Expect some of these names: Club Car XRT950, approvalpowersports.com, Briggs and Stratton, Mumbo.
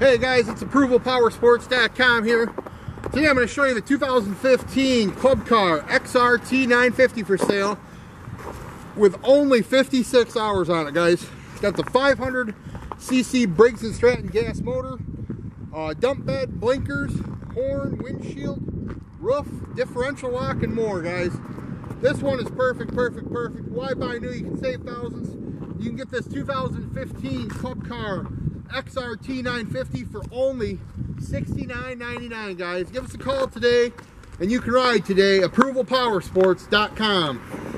Hey guys, it's approvalpowersports.com here. Today I'm going to show you the 2015 Club Car XRT950 for sale with only 56 hours on it, guys. It's got the 500cc Briggs and Stratton gas motor, dump bed, blinkers, horn, windshield, roof, differential lock, and more, guys. This one is perfect. Why buy new? You can save thousands. You can get this 2015 Club Car XRT950 for only $69.99, guys. Give us a call today and you can ride today. approvalpowersports.com